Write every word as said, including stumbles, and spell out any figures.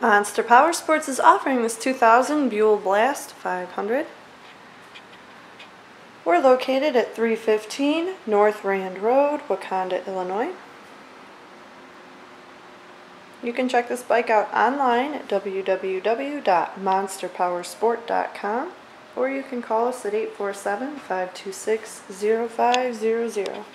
Monster Powersports is offering this two thousand Buell Blast five hundred. We're located at three fifteen North Rand Road, Wauconda, Illinois. You can check this bike out online at w w w dot monster powersport dot com or you can call us at eight four seven, five two six, zero five zero zero.